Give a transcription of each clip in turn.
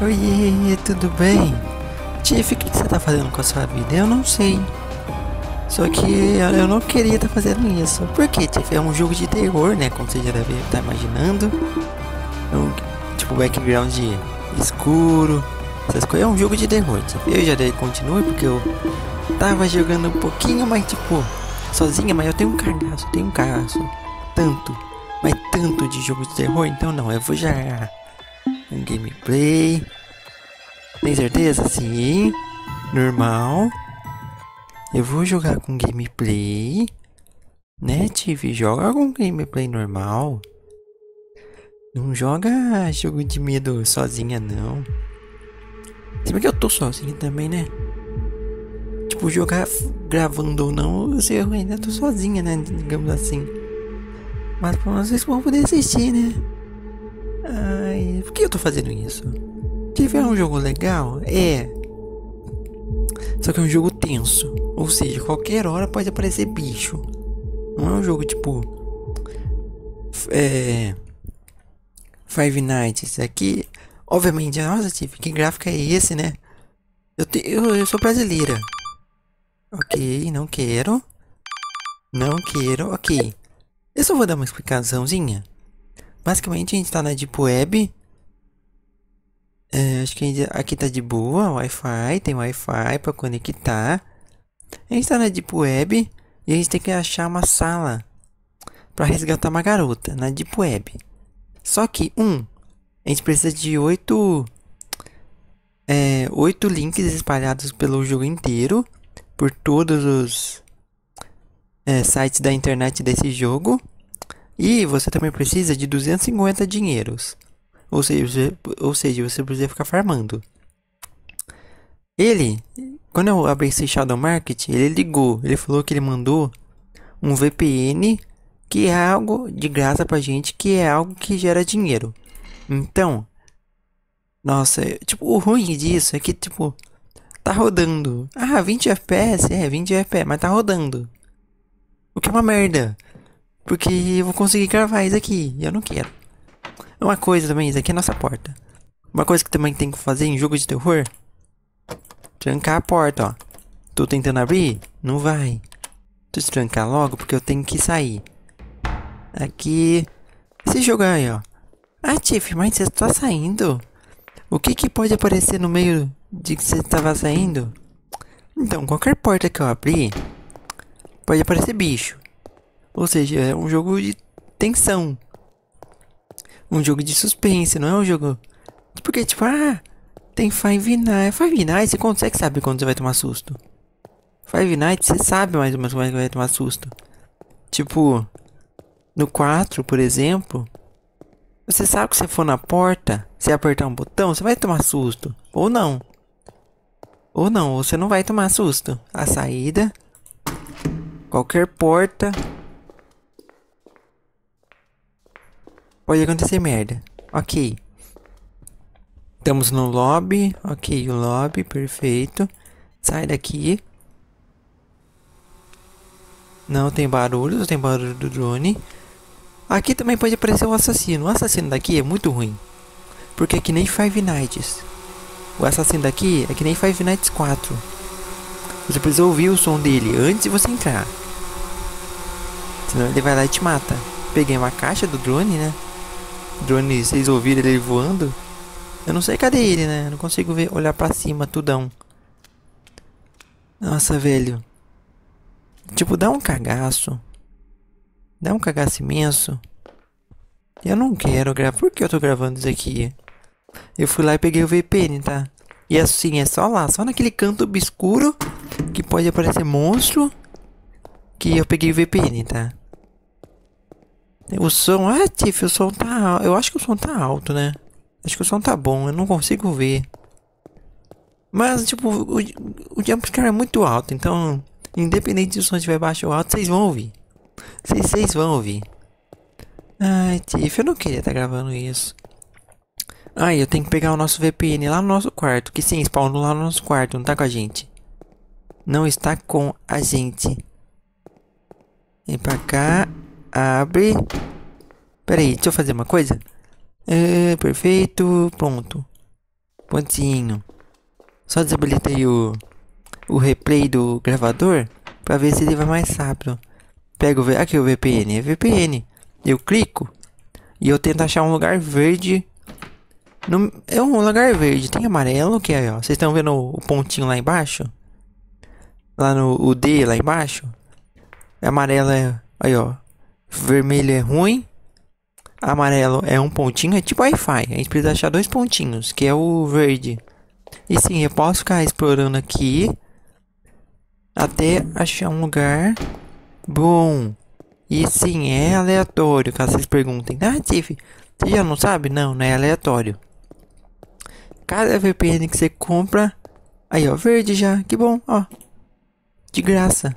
Oiê, tudo bem? Tiffy, o que você tá fazendo com a sua vida? Eu não sei. Só que eu não queria estar fazendo isso. Por quê, Tiffy? É um jogo de terror, né? Como você já deve estar imaginando. Tipo, background escuro. Essas coisas. É um jogo de terror, Tiffy. Eu já dei continue porque eu tava jogando um pouquinho, mas tipo, sozinha. Mas eu tenho um cagaço, tanto, mas tanto de jogo de terror. Então não, eu vou já... um gameplay. Tem certeza? Sim. Normal. Eu vou jogar com gameplay. Né, Tiffy? Joga com gameplay normal. Não joga jogo de medo sozinha, não. Se bem que eu tô sozinho também, né? Tipo, jogar gravando ou não, eu ainda tô sozinha, né? Digamos assim. Mas pelo menos vocês vão poder assistir, né? Ai, por que eu tô fazendo isso? Tiver um jogo legal? É. Só que é um jogo tenso. Ou seja, qualquer hora pode aparecer bicho. Não é um jogo tipo... Five Nights aqui. Obviamente, nossa, Tiffy, que gráfico é esse, né? Eu sou brasileira. Ok, não quero. Não quero, ok. Eu só vou dar uma explicaçãozinha. Basicamente a gente tá na Deep Web. Acho que aqui tá de boa, Wi-Fi, tem Wi-Fi pra conectar. A gente tá na Deep Web e a gente tem que achar uma sala pra resgatar uma garota na Deep Web. Só que, a gente precisa de 8 links espalhados pelo jogo inteiro, por todos os sites da internet desse jogo. E você também precisa de 250 dinheiros. Ou seja, você precisa ficar farmando. Ele, quando eu abri esse Shadow Market, ele ligou. Ele falou que ele mandou um VPN, que é algo de graça pra gente, que é algo que gera dinheiro. Então, nossa, tipo, o ruim disso é que, tipo, tá rodando. Ah, 20 FPS? É, 20 FPS, mas tá rodando. O que é uma merda. Porque eu vou conseguir gravar isso aqui. E eu não quero. Uma coisa também, isso aqui é a nossa porta. Uma coisa que também tem que fazer em jogo de terror: trancar a porta, ó. Tô tentando abrir, não vai. Tô trancar logo porque eu tenho que sair. Aqui. Se jogar aí, ó. Ah, Tiffy, mas você tá saindo? O que que pode aparecer no meio de que você tava saindo? Então, qualquer porta que eu abrir, pode aparecer bicho. Ou seja, é um jogo de tensão. Um jogo de suspense, não é um jogo... Porque, tipo, tem Five Nights. Five Nights, você consegue saber quando você vai tomar susto. Five Nights, você sabe mais ou menos como é que vai tomar susto. Tipo, no 4, por exemplo, você sabe que se for na porta, se apertar um botão, você vai tomar susto. Ou não. Ou não, você não vai tomar susto. A saída... qualquer porta... pode acontecer merda. Ok. Estamos no lobby. Ok, o lobby. Perfeito. Sai daqui. Não tem barulho. Não tem barulho do drone. Aqui também pode aparecer o assassino. O assassino daqui é muito ruim. Porque é que nem Five Nights. O assassino daqui é que nem Five Nights 4. Você precisa ouvir o som dele antes de você entrar. Senão ele vai lá e te mata. Peguei uma caixa do drone, né? Drone, vocês ouviram ele voando? Eu não sei cadê ele, né? Eu não consigo ver, olhar pra cima, tudão. Nossa, velho. Tipo, dá um cagaço. Dá um cagaço imenso. Eu não quero gravar. Por que eu tô gravando isso aqui? Eu fui lá e peguei o VPN, tá? E assim, é só lá. Só naquele canto obscuro que pode aparecer monstro que eu peguei o VPN, tá? O som... Ah, Tiffy, o som tá alto. Eu acho que o som tá alto, né? Acho que o som tá bom. Eu não consigo ver. Mas, tipo, o jumpscare é muito alto. Então, independente se o som estiver baixo ou alto, vocês vão ouvir. Vocês vão ouvir. Ai, Tiffy, eu não queria estar gravando isso. Ai, eu tenho que pegar o nosso VPN lá no nosso quarto. Que sim, spawnou lá no nosso quarto. Não tá com a gente. Não está com a gente. Vem pra cá... abre. Pera aí, deixa eu fazer uma coisa. Perfeito, pronto. Pontinho. Só desabilitei o replay do gravador para ver se ele vai mais rápido. Pego aqui o VPN, é VPN. Eu clico e eu tento achar um lugar verde. No, é um lugar verde, tem amarelo que é, ó. Vocês estão vendo o pontinho lá embaixo? Lá no o D lá embaixo. Amarelo é, aí ó. Vermelho é ruim. Amarelo é um pontinho, é tipo Wi-Fi. A gente precisa achar dois pontinhos, que é o verde. E sim, eu posso ficar explorando aqui até achar um lugar bom. E sim, é aleatório, caso vocês perguntem. Ah, Tiffy, você já não sabe? Não, não é aleatório. Cada VPN que você compra... Aí, ó, verde já, que bom, ó. De graça.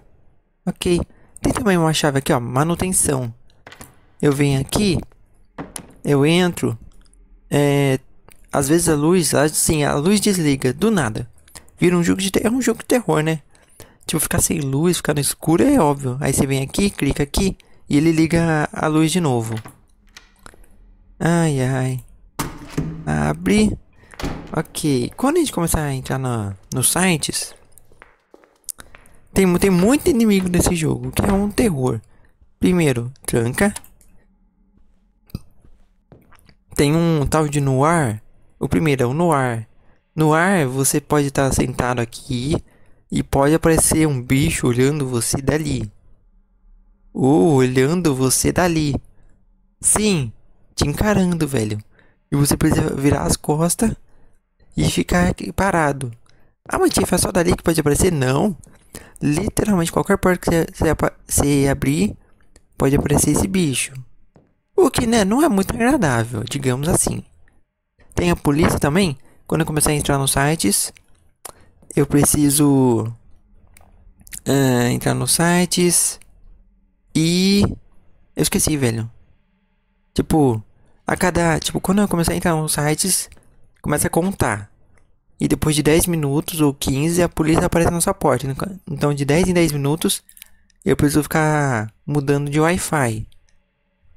Ok. Tem também uma chave aqui, ó, manutenção. Eu venho aqui... Eu entro, às vezes a luz, assim, a luz desliga, do nada. Vira um jogo de terror, é um jogo de terror, né? Tipo, ficar sem luz, ficar no escuro é óbvio. Aí você vem aqui, clica aqui e ele liga a luz de novo. Ai, ai. Abre. Ok, quando a gente começar a entrar nos sites, tem muito inimigo nesse jogo, que é um terror. Primeiro, tranca. Tem um tal de noir. O primeiro é o noir. Noir, você pode estar sentado aqui e pode aparecer um bicho olhando você dali. Ou olhando você dali. Sim, te encarando, velho. E você precisa virar as costas e ficar aqui parado. Ah, mas Tiff, é só dali que pode aparecer? Não. Literalmente qualquer porta que você abrir, pode aparecer esse bicho. O que, né, não é muito agradável, digamos assim. Tem a polícia também. Quando eu começar a entrar nos sites, eu preciso entrar nos sites e... Eu esqueci, velho. Tipo, a cada... Tipo, quando eu começar a entrar nos sites, começa a contar. E depois de 10 minutos ou 15, a polícia aparece na sua porta. Então, de 10 em 10 minutos, eu preciso ficar mudando de Wi-Fi.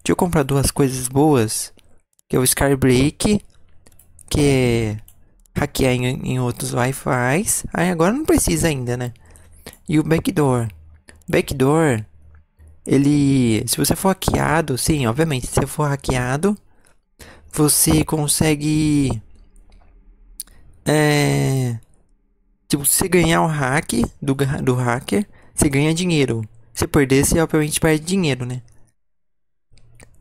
Deixa eu comprar duas coisas boas, que é o Skybreak, que é hackear em outros Wi-Fis. Aí agora não precisa ainda, né? E o Backdoor. Backdoor, ele... Se você for hackeado, sim, obviamente, se você for hackeado, você consegue... Tipo, se ganhar o hack do hacker, você ganha dinheiro. Se perder, você obviamente perde dinheiro, né?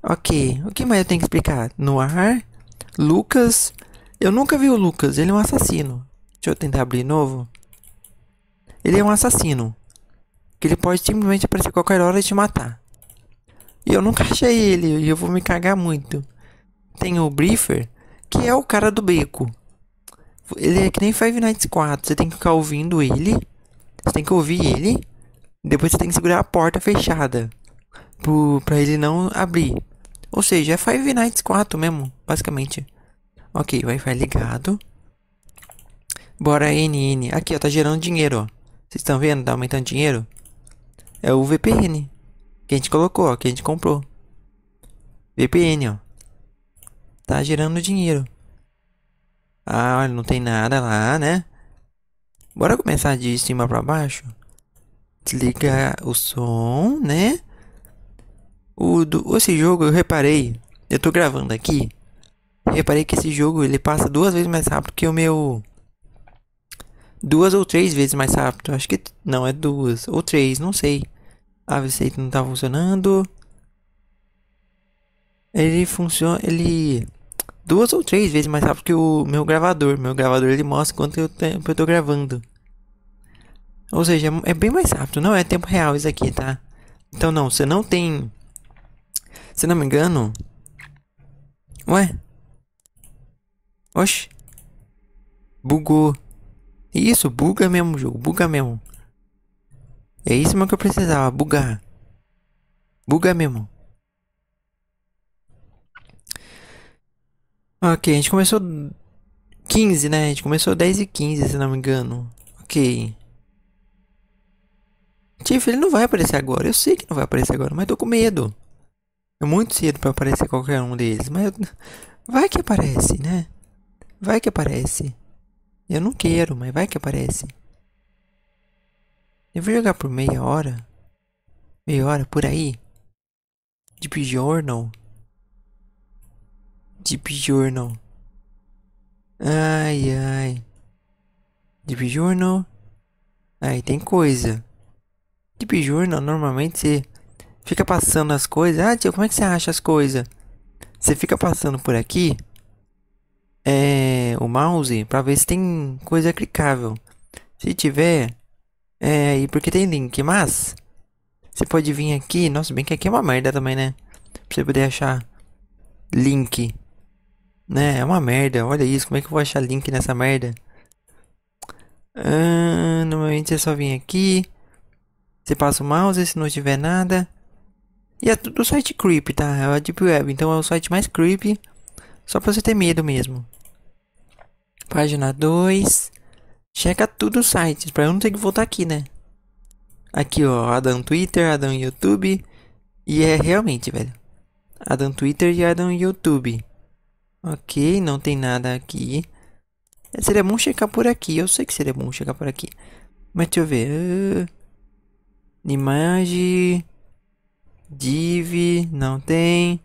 Ok, o que mais eu tenho que explicar? Noir, Lucas. Eu nunca vi o Lucas, ele é um assassino. Deixa eu tentar abrir novo. Ele é um assassino, que ele pode simplesmente aparecer qualquer hora e te matar. E eu nunca achei ele, e eu vou me cagar muito. Tem o Briefer, que é o cara do beco. Ele é que nem Five Nights 4, você tem que ficar ouvindo ele. Você tem que ouvir ele. Depois você tem que segurar a porta fechada pra ele não abrir. Ou seja, é Five Nights 4 mesmo, basicamente. Ok, Wi-Fi ligado. Bora NN. Aqui, ó, tá gerando dinheiro, ó. Vocês estão vendo? Tá aumentando dinheiro. É o VPN que a gente colocou, ó, que a gente comprou. VPN, ó. Tá gerando dinheiro. Ah, não tem nada lá, né? Bora começar de cima pra baixo. Desliga o som, né? Esse jogo eu reparei. Eu tô gravando aqui. Reparei que esse jogo ele passa duas vezes mais rápido que o meu. Duas ou três vezes mais rápido. Acho que não, é duas ou três, não sei. A receita não tá funcionando. Ele funciona. Ele. Duas ou três vezes mais rápido que o meu gravador. Meu gravador ele mostra quanto tempo eu tô gravando. Ou seja, é bem mais rápido. Não é tempo real isso aqui, tá? Então não, você não tem. Se não me engano... Ué? Oxi. Bugou. Isso, buga mesmo o jogo. Buga mesmo. É isso mesmo que eu precisava. Bugar. Buga mesmo. Ok, a gente começou... 15, né? A gente começou 10:15, se não me engano. Ok. Tiff, ele não vai aparecer agora. Eu sei que não vai aparecer agora, mas tô com medo. É muito cedo pra aparecer qualquer um deles. Mas vai que aparece, né? Vai que aparece. Eu não quero, mas vai que aparece. Eu vou jogar por meia hora por aí. Deep Journal. Ai, ai. Deep Journal. Aí tem coisa. Deep Journal, normalmente você fica passando as coisas. Ah, tio, como é que você acha as coisas? Você fica passando por aqui. O mouse, pra ver se tem coisa clicável. Se tiver, e porque tem link, mas você pode vir aqui. Nossa, bem que aqui é uma merda também, né? Pra você poder achar link. Né, é uma merda, olha isso, como é que eu vou achar link nessa merda? Normalmente é só vir aqui. Você passa o mouse, se não tiver nada. E é tudo site creepy, tá? É a Deep Web, então é o site mais creepy. Só pra você ter medo mesmo. Página 2. Checa tudo os sites, pra eu não ter que voltar aqui, né? Aqui, ó, Adam Twitter, Adam YouTube. E é realmente, velho, Adam Twitter e Adam YouTube. Ok, não tem nada aqui. Seria bom checar por aqui. Eu sei que seria bom checar por aqui. Mas deixa eu ver. Imagem. Div. Não tem.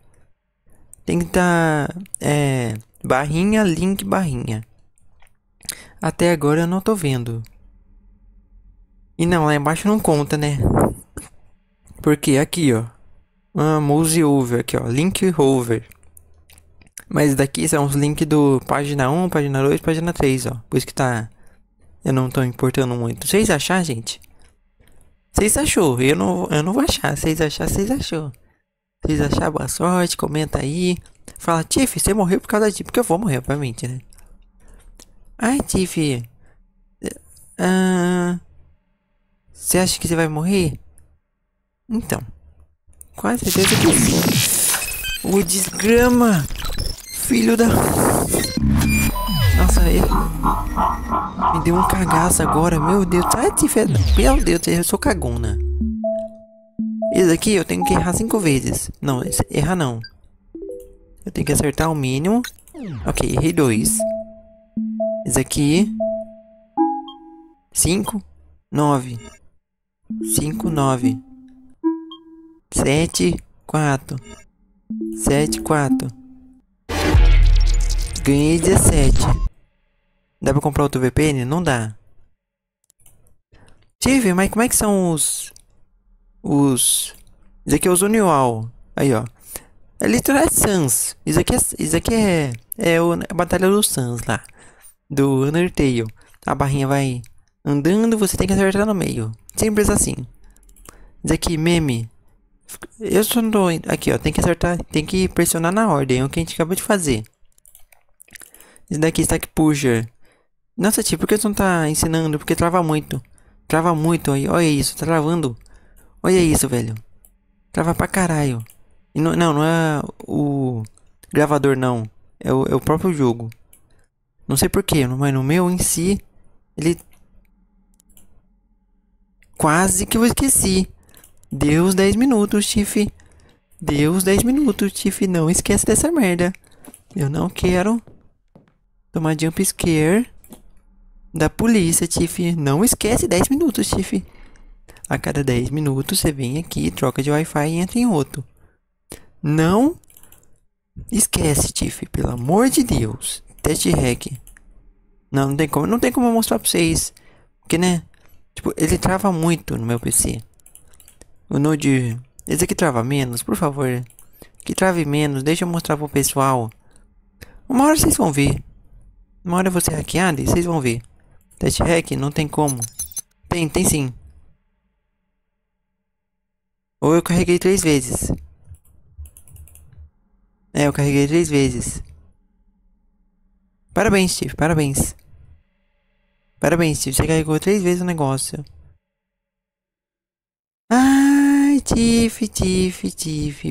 Tem que estar. Barrinha, link, barrinha. Até agora eu não tô vendo. E não, lá embaixo não conta, né? Porque aqui, ó. Mouse over. Aqui, ó. Link over. Mas daqui são os links do página 1, página 2, página 3, ó. Por isso que tá... Eu não tô importando muito. Vocês acharam, gente? Vocês acharam? Eu não vou achar. Vocês acharam, vocês acharam. Vocês acharam, boa sorte. Comenta aí. Fala, Tiffy, você morreu por causa da Tiffy. Porque eu vou morrer, obviamente, né? Ai, Tiffy. Você acha que você vai morrer? Então. Quase certeza que sim. O desgrama... Filho da... Nossa, aí. Me deu um cagaço agora, meu Deus. Ai, Tiffy, meu Deus, eu sou cagona. Esse aqui eu tenho que errar 5 vezes. Não, errar não. Eu tenho que acertar o mínimo. Ok, errei 2. Esse aqui. 5, 9. 5, 9. 7, 4. 7, 4. Ganhei 17. Dá pra comprar outro VPN? Não dá. Tive, mas como é que são os... Isso aqui é os Unual. Aí, ó. É literalmente Sans. Isso aqui é... a batalha dos Sans lá. Do Undertale. A barrinha vai andando, você tem que acertar no meio. Simples assim. Isso aqui, meme. Eu só não tô... Aqui, ó. Tem que acertar... Tem que pressionar na ordem. É o que a gente acabou de fazer. Esse daqui, Stack Pusher. Nossa, tio, por que você não tá ensinando? Porque trava muito. Trava muito, olha isso, tá travando. Olha isso, velho. Trava pra caralho. E não é o gravador, não. É o próprio jogo. Não sei porquê, mas no meu em si, ele... Quase que eu esqueci. Deu os 10 minutos, Tiffy. Deu os 10 minutos, Tiffy. Não esquece dessa merda. Eu não quero... Tomar jump scare da polícia, Tiffy. Não esquece, 10 minutos, Tiffy. A cada 10 minutos você vem aqui, troca de Wi-Fi e entra em outro. Não esquece, Tiffy, pelo amor de Deus. Teste hack. Não tem como, não tem como eu mostrar pra vocês. Porque, né? Tipo, ele trava muito no meu PC. O Node. Esse aqui trava menos, por favor. Que trave menos, deixa eu mostrar pro pessoal. Uma hora vocês vão ver. Uma hora eu vou ser hackeado e vocês vão ver. Teste hack, não tem como. Tem sim. Ou eu carreguei 3 vezes. Eu carreguei 3 vezes. Parabéns, Tiff, parabéns. Parabéns, Tiff, você carregou 3 vezes o negócio. Ai, Tiff.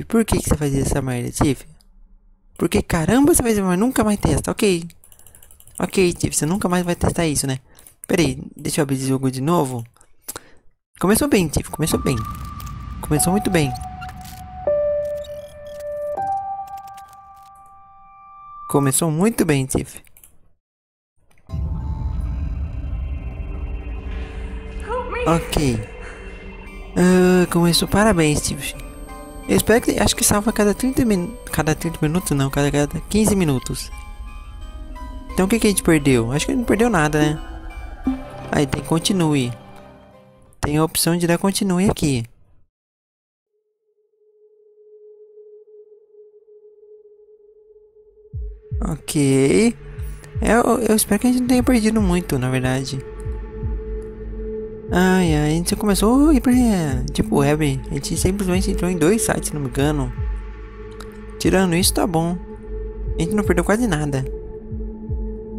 Por que você fazia essa merda, Tiff? Porque caramba você fazia, mas nunca mais testa, ok. Ok, Tiff, você nunca mais vai testar isso, né? Pera aí, deixa eu abrir esse jogo de novo. Começou bem, Tiff, começou bem. Começou muito bem. Começou muito bem, Tiff. Ok. Começou. Parabéns, Tiffy. Eu espero que... Acho que salva cada 30 minutos. Cada 30 minutos? Não, cada 15 minutos. Então o que que a gente perdeu? Acho que a gente não perdeu nada, né? Aí tem continue. Tem a opção de dar continue aqui. Ok. Eu espero que a gente não tenha perdido muito, na verdade. Ai, a gente começou a ir pra tipo web. A gente simplesmente entrou em 2 sites, se não me engano. Tirando isso, tá bom. A gente não perdeu quase nada.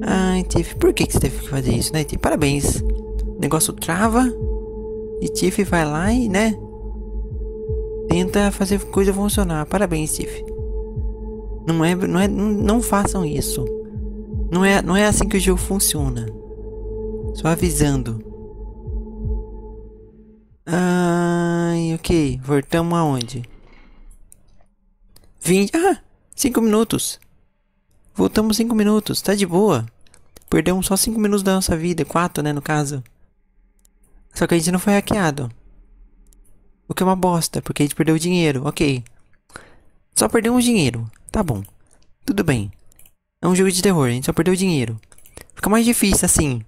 Ai, Tiffy, por que você teve que fazer isso, né, Tiffy? Parabéns. O negócio trava. E Tiffy vai lá e, né, tenta fazer coisa funcionar. Parabéns, Tiffy. Não façam isso. Não é assim que o jogo funciona. Só avisando. Ai, ok. Voltamos aonde? 20. Ah, 5 minutos. Voltamos 5 minutos. Tá de boa. Perdemos só 5 minutos da nossa vida. 4, né, no caso. Só que a gente não foi hackeado. O que é uma bosta, porque a gente perdeu o dinheiro. Ok. Só perdemos dinheiro. Tá bom. Tudo bem. É um jogo de terror, a gente só perdeu dinheiro. Fica mais difícil assim,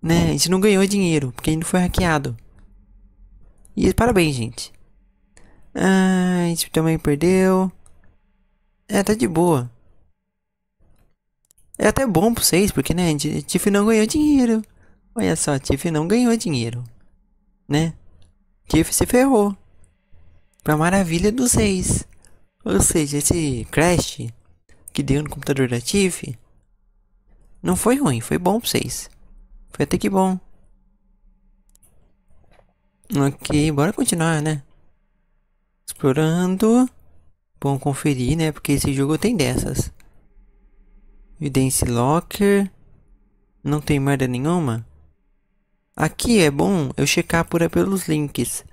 né? A gente não ganhou dinheiro, porque a gente não foi hackeado. E parabéns, gente. Ah, a gente também perdeu. É, tá de boa. É até bom pra vocês, porque, né, a Tiffy não ganhou dinheiro. Olha só, a Tiffy não ganhou dinheiro, né? Tiffy se ferrou. Pra maravilha dos seis. Ou seja, esse crash que deu no computador da Tiffy não foi ruim, foi bom pra vocês. Foi até que bom. Ok, bora continuar, né? Explorando. Bom conferir, né? Porque esse jogo tem dessas. Evidence Locker. Não tem merda nenhuma. Aqui é bom eu checar pelos links.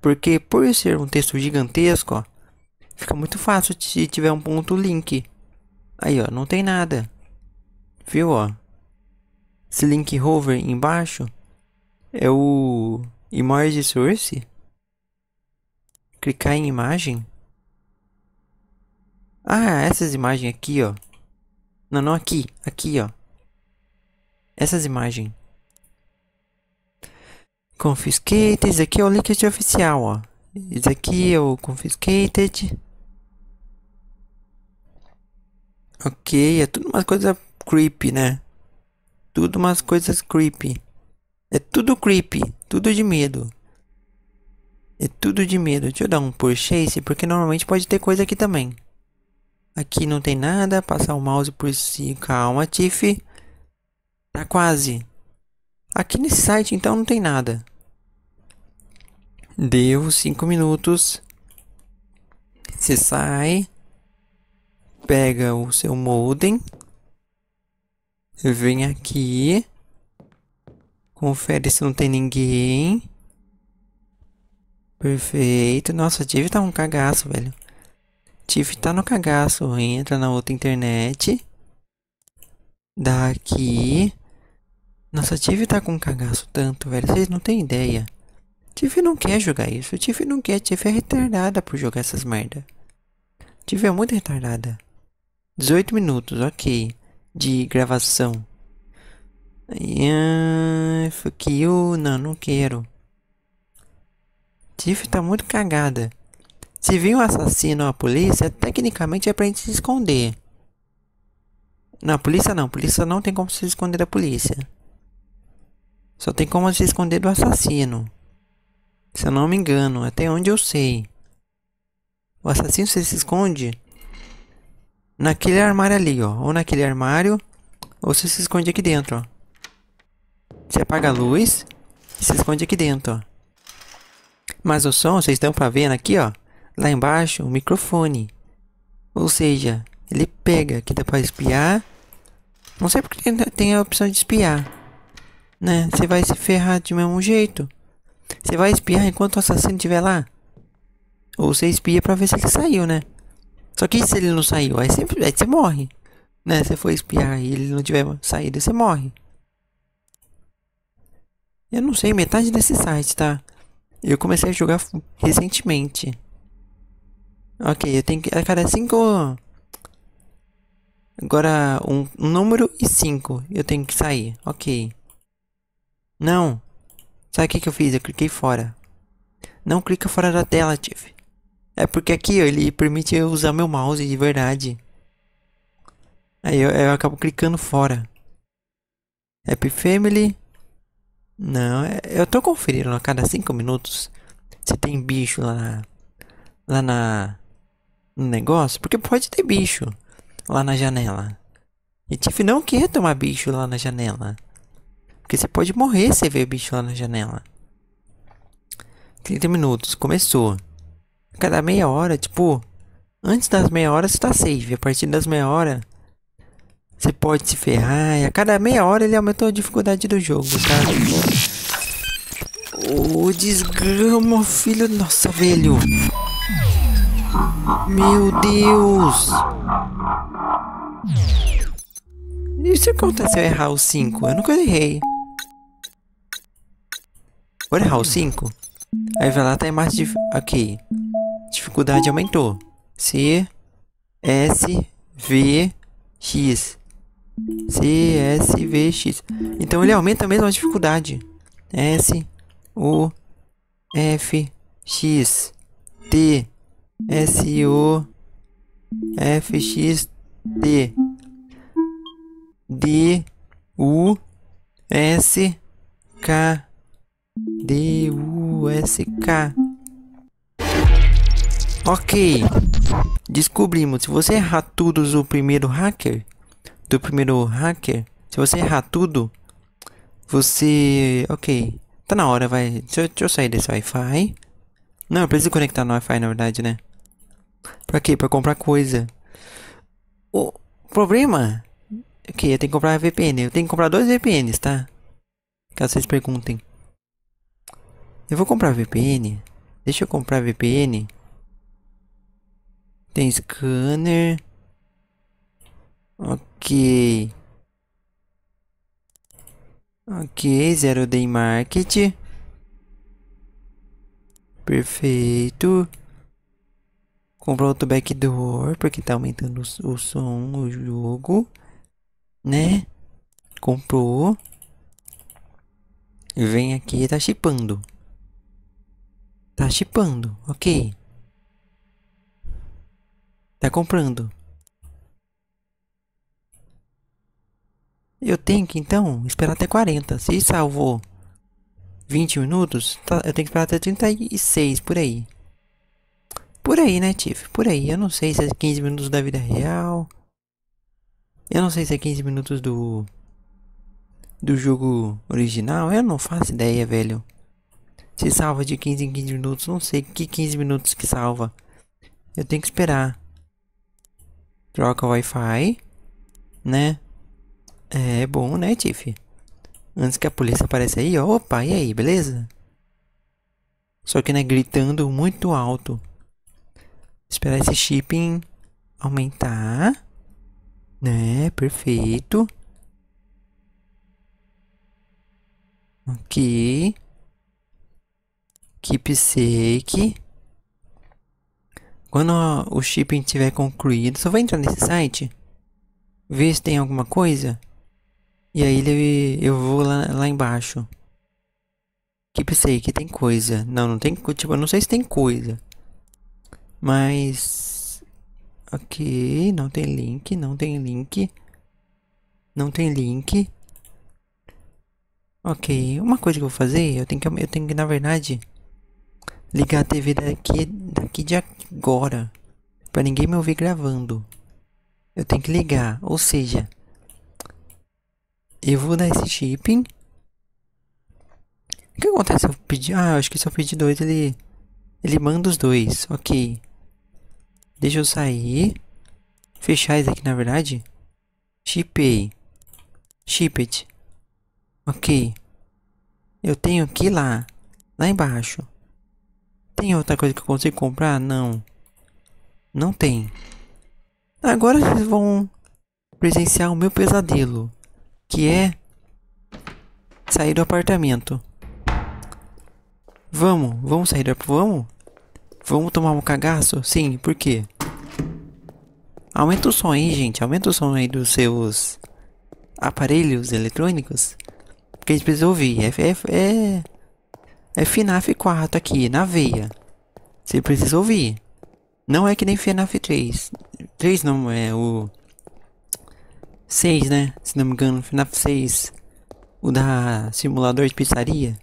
Porque por ser um texto gigantesco, ó, fica muito fácil se tiver um ponto link. Aí, ó, não tem nada. Viu, ó? Esse link hover embaixo é o Image Source. Clicar em imagem. Ah, essas imagens aqui, ó. Não, não, aqui. Aqui, ó. Essas imagens. Confiscated. Esse aqui é o link oficial, ó. Esse aqui é o Confiscated. Ok, é tudo umas coisas creepy, né? Tudo umas coisas creepy. É tudo creepy. Tudo de medo. É tudo de medo. Deixa eu dar um por chase, porque normalmente pode ter coisa aqui também. Aqui não tem nada. Passar o mouse por si. Calma, Tiffy. Tá quase. Aqui nesse site, então, não tem nada. Deu 5 minutos. Você sai. Pega o seu modem. Vem aqui. Confere se não tem ninguém. Perfeito. Nossa, a Tiffy tá um cagaço, velho. Tiffy tá no cagaço. Entra na outra internet. Dá aqui. Nossa, Tiffy tá com um cagaço tanto, velho. Vocês não tem ideia. Tiffy não quer jogar isso. Tiffy não quer. Tiffy é retardada por jogar essas merda. Tiffy é muito retardada. 18 minutos, ok. De gravação. Fuck you. Não, não quero. Tiffy tá muito cagada. Se vir um assassino ou a polícia, tecnicamente é pra gente se esconder. Não, a polícia não tem como se esconder da polícia. Só tem como se esconder do assassino. Se eu não me engano, até onde eu sei. O assassino se esconde naquele armário ali, ó. Ou naquele armário, ou você se esconde aqui dentro, ó. Você apaga a luz e se esconde aqui dentro, ó. Mas o som, vocês estão pra vendo aqui, ó. Lá embaixo, o microfone. Ou seja, ele pega aqui, dá pra espiar. Não sei porque tem a opção de espiar, né? Você vai se ferrar de mesmo jeito. Você vai espiar enquanto o assassino estiver lá. Ou você espia pra ver se ele saiu, né? Só que se ele não saiu, aí você morre, né? Se você for espiar e ele não tiver saído, você morre. Eu não sei metade desse site, tá? Eu comecei a jogar recentemente. Ok, eu tenho que... A cada 5... Agora, um número e 5. Eu tenho que sair. Ok. Não. Sabe o que, que eu fiz? Eu cliquei fora. Não clica fora da tela, Tiff. É porque aqui ó, ele permite eu usar meu mouse de verdade. Aí eu acabo clicando fora. Happy Family. Não, eu tô conferindo a cada 5 minutos se tem bicho lá na... no negócio. Porque pode ter bicho lá na janela. E Tiff não quer tomar bicho lá na janela. Porque você pode morrer se ver bicho lá na janela. 30 minutos. Começou. A cada meia hora, tipo... Antes das meia hora, você tá safe. A partir das meia hora, você pode se ferrar. E a cada meia hora, ele aumentou a dificuldade do jogo, tá? Ô, desgrama, filho. Nossa, velho. Meu Deus. E se aconteceu errar o 5? Eu nunca errei. Vou errar o 5? Aí vai lá, tá em mais de... Ok. Dificuldade aumentou. C, S, V, X. C, S, V, X. Então ele aumenta mesmo a dificuldade. S, U, F, X, T, S, U, F, X, T. D, U, S, K. D, U, S, K. Ok. Descobrimos. Se você errar tudo do primeiro hacker. Se você errar tudo. Você... Ok. Tá na hora, vai. Deixa eu sair desse Wi-Fi. Não, eu preciso conectar no Wi-Fi, na verdade, né? Pra quê? Pra comprar coisa. O problema... Ok, eu tenho que comprar VPN. Eu tenho que comprar 2 VPNs, tá? Caso vocês perguntem. Eu vou comprar VPN. Deixa eu comprar VPN. Tem scanner. Ok. Ok, 0 Day Market. Perfeito. Comprar outro backdoor, porque tá aumentando o som, o jogo. Né? Comprou. Vem aqui, tá chipando. Tá chipando, ok. Tá comprando. Eu tenho que então esperar até 40. Se salvou 20 minutos, tá, eu tenho que esperar até 36, por aí. Por aí, né, Tiff? Por aí, eu não sei se é 15 minutos da vida real. Eu não sei se é 15 minutos do jogo original. Eu não faço ideia, velho. Se salva de 15 em 15 minutos. Não sei que 15 minutos que salva. Eu tenho que esperar. Troca o Wi-Fi. Né? É bom, né, Tiff? Antes que a polícia apareça aí, ó. Opa, e aí, beleza? Só que, né, gritando muito alto. Esperar esse shipping aumentar. Né, perfeito. Ok. Keepsake. Quando o shipping tiver concluído, só vai entrar nesse site, ver se tem alguma coisa. E aí eu vou lá embaixo. Keepsake, tem coisa. Não tem, tipo, eu não sei se tem coisa. Mas... Ok, não tem link, não tem link. Ok, uma coisa que eu vou fazer, eu tenho que na verdade, ligar a TV daqui de agora. Pra ninguém me ouvir gravando. Eu tenho que ligar, ou seja, eu vou dar esse shipping. O que acontece se eu pedir? Ah, acho que se eu pedir 2, ele manda os 2, ok. Deixa eu sair. Fechar isso aqui, na verdade. Shippei. Ship it. Ok. Eu tenho que ir lá. Lá embaixo. Tem outra coisa que eu consigo comprar? Não. Não tem. Agora vocês vão presenciar o meu pesadelo. Que é... sair do apartamento. Vamos sair, vamos? Vamos tomar um cagaço? Sim, por quê? Aumenta o som aí, gente. Aumenta o som aí dos seus aparelhos eletrônicos. Porque a gente precisa ouvir. É FNAF 4 aqui, na veia. Você precisa ouvir. Não é que nem FNAF 3. 3 não, é o 6, né? Se não me engano, FNAF 6. O da simulador de pizzaria.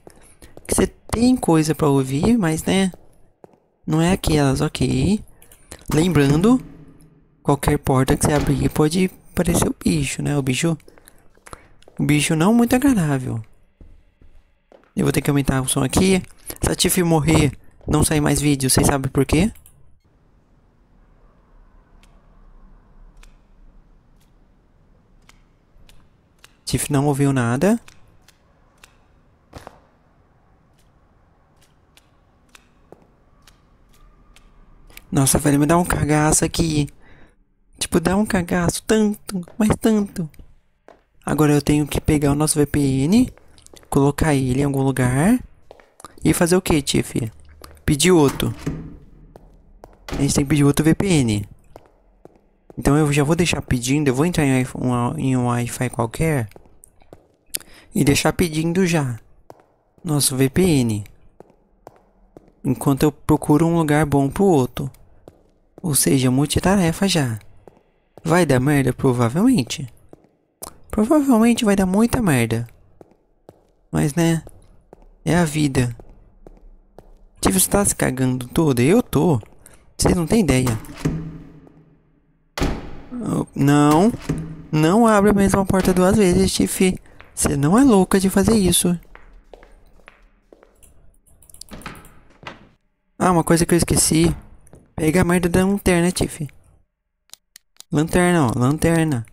Que você tem coisa pra ouvir, mas né? Não é aquelas, ok. Lembrando, qualquer porta que você abrir pode aparecer o bicho, né? O bicho não muito agradável. Eu vou ter que aumentar o som aqui. Se a Tiffy morrer, não sai mais vídeo. Vocês sabem por quê? Tiffy não ouviu nada. Nossa, velho, me dá um cagaço aqui. Tipo, dá um cagaço tanto, mas tanto. Agora eu tenho que pegar o nosso VPN, colocar ele em algum lugar. E fazer o que, Tiffy? Pedir outro. A gente tem que pedir outro VPN. Então eu já vou deixar pedindo. Eu vou entrar em um Wi-Fi qualquer. E deixar pedindo já. Nosso VPN. Enquanto eu procuro um lugar bom pro outro. Ou seja, multitarefa já. Vai dar merda? Provavelmente. Provavelmente vai dar muita merda. Mas né? É a vida. Tiffy, você tá se cagando toda? Eu tô. Vocês não tem ideia. Não. Não abre a mesma porta duas vezes, Tiffy. Você não é louca de fazer isso. Ah, uma coisa que eu esqueci. Pega a merda da lanterna, Tiffy. Lanterna, ó. Lanterna.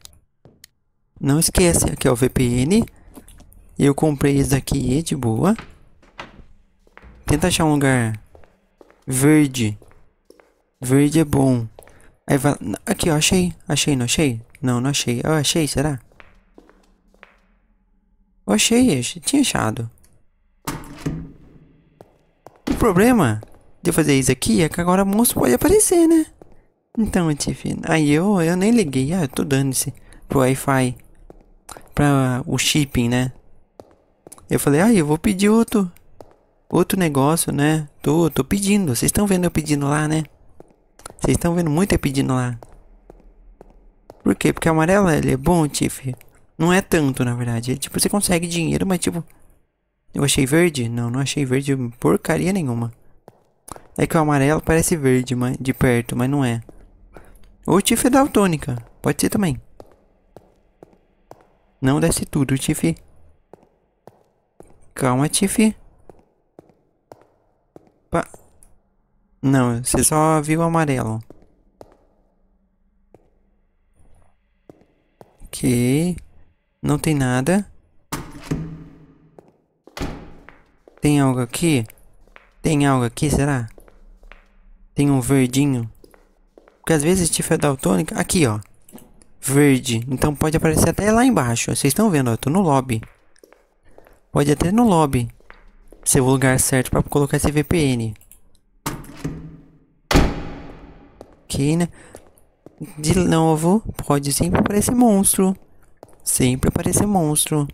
Não esquece. Aqui, ó. VPN. Eu comprei esse daqui de boa. Tenta achar um lugar verde. Verde é bom. Aí vai... Aqui, ó. Achei. Achei, não achei? Não, não achei. Eu achei, será? Eu achei. Tinha achado. O problema de eu fazer isso aqui é que agora o monstro pode aparecer, né? Então, Tiffy, aí eu nem liguei. Ah, eu tô dando-se pro Wi-Fi. Pra o shipping, né? Eu falei, ah, eu vou pedir outro negócio, né? Tô pedindo. Vocês estão vendo eu pedindo lá, né? Vocês estão vendo muito eu pedindo lá. Por quê? Porque amarelo ele é bom, Tiffy. Não é tanto, na verdade. Tipo, você consegue dinheiro, mas tipo... Eu achei verde? Não, não achei verde porcaria nenhuma. É que o amarelo parece verde de perto, mas não é. Ou o Tiffy é daltônica. Pode ser também. Não desce tudo, Tiffy. Calma, Tiffy. Não, você só viu o amarelo. Ok. Não tem nada. Tem algo aqui? Tem algo aqui, será? Tem um verdinho. Porque às vezes Tiffy é daltônica. Aqui, ó. Verde. Então pode aparecer até lá embaixo. Vocês estão vendo, ó. Eu tô no lobby. Pode até no lobby. Ser o lugar certo pra colocar esse VPN. Aqui, né? De novo. Pode sempre aparecer monstro. Sempre aparecer monstro.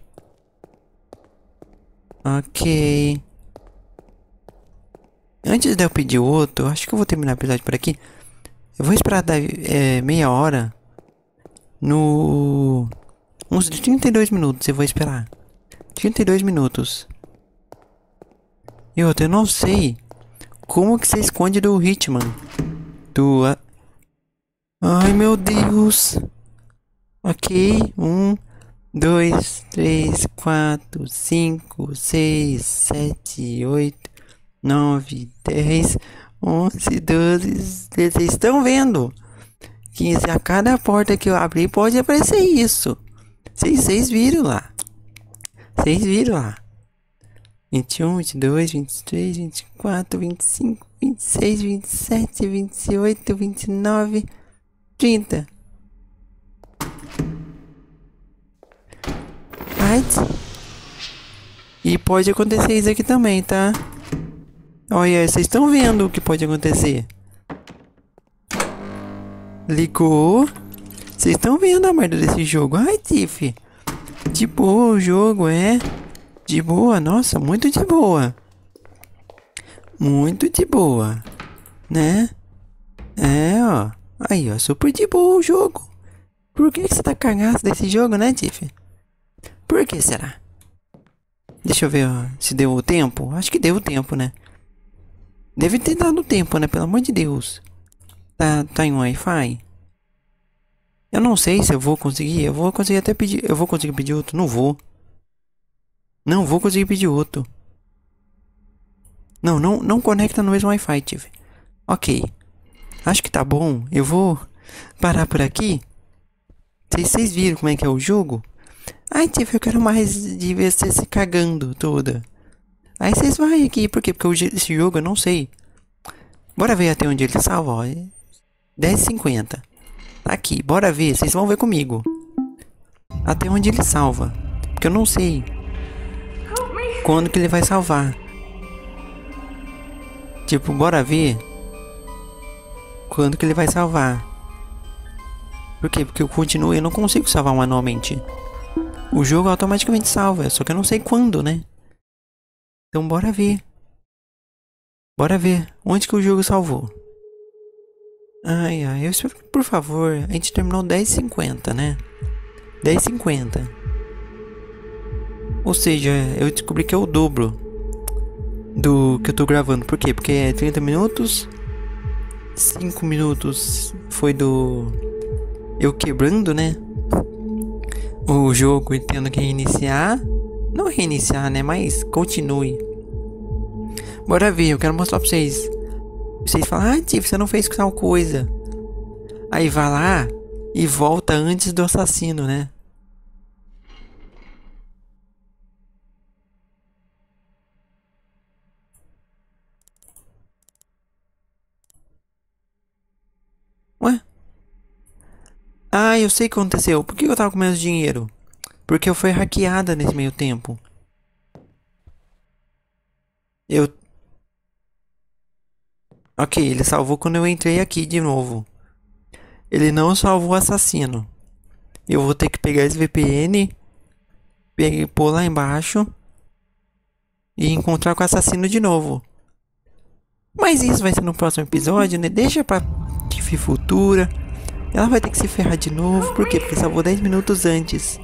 Ok. Antes de eu pedir outro, acho que eu vou terminar o episódio por aqui. Eu vou esperar dar meia hora. No... Uns 32 minutos eu vou esperar. 32 minutos. E outra, eu não sei como que você esconde do Hitman. Ai, meu Deus. Ok. 1, 2, 3, 4, 5, 6, 7, 8, 9, 10, 11, 12, 13. Vocês estão vendo? 15. A cada porta que eu abrir pode aparecer isso. Vocês viram lá. 21, 22, 23, 24, 25, 26, 27, 28, 29, 30. E pode acontecer isso aqui também, tá? Olha, vocês estão vendo o que pode acontecer. Ligou. Vocês estão vendo a merda desse jogo. Ai, Tiffy. De boa o jogo, é. De boa, nossa, muito de boa. Muito de boa. Né? É, ó. Aí, ó, super de boa o jogo. Por que você tá cagado desse jogo, né, Tiffy? Por que será? Deixa eu ver, ó, se deu o tempo. Acho que deu o tempo, né? Deve ter dado tempo, né? Pelo amor de Deus. Tá em Wi-Fi? Eu não sei se eu vou conseguir. Eu vou conseguir até pedir. Eu vou conseguir pedir outro? Não vou. Não vou conseguir pedir outro. Não, não conecta no mesmo Wi-Fi, Tiffy. Ok. Acho que tá bom. Eu vou parar por aqui. Vocês viram como é que é o jogo? Ai, Tiffy, eu quero mais de ver você se cagando toda. Aí vocês vão aqui. Por quê? Porque esse jogo eu não sei. Bora ver até onde ele salva, ó. 10,50. Tá aqui. Bora ver. Vocês vão ver comigo. Até onde ele salva. Porque eu não sei quando que ele vai salvar. Tipo, bora ver quando que ele vai salvar. Por quê? Porque eu continuo e eu não consigo salvar manualmente. O jogo automaticamente salva, só que eu não sei quando, né? Então bora ver. Bora ver onde que o jogo salvou. Ai, ai, eu espero que, por favor, a gente terminou 10,50, né? 10,50. Ou seja, eu descobri que é o dobro do que eu tô gravando. Por quê? Porque é 30 minutos. 5 minutos foi do eu quebrando, né, o jogo e tendo que reiniciar. Não reiniciar, né, mas continue. Bora ver, eu quero mostrar pra vocês. Vocês falam, ah, Tiffy, você não fez tal coisa. Aí vai lá e volta antes do assassino, né. Ah, eu sei o que aconteceu. Por que eu tava com menos dinheiro? Porque eu fui hackeada nesse meio tempo. Eu... Ok, ele salvou quando eu entrei aqui de novo. Ele não salvou o assassino. Eu vou ter que pegar esse VPN, pôr lá embaixo e encontrar com o assassino de novo. Mas isso vai ser no próximo episódio, né? Deixa pra Tiffy futura. Ela vai ter que se ferrar de novo. Por quê? Porque salvou 10 minutos antes.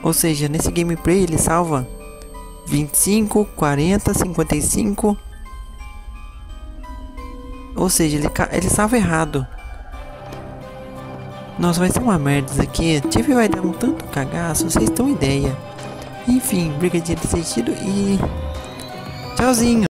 Ou seja, nesse gameplay ele salva 25, 40, 55. Ou seja, ele salva errado. Nossa, vai ser uma merda isso aqui. Tiffy vai dar um tanto cagaço, vocês têm ideia. Enfim, obrigado por ter assistido e tchauzinho.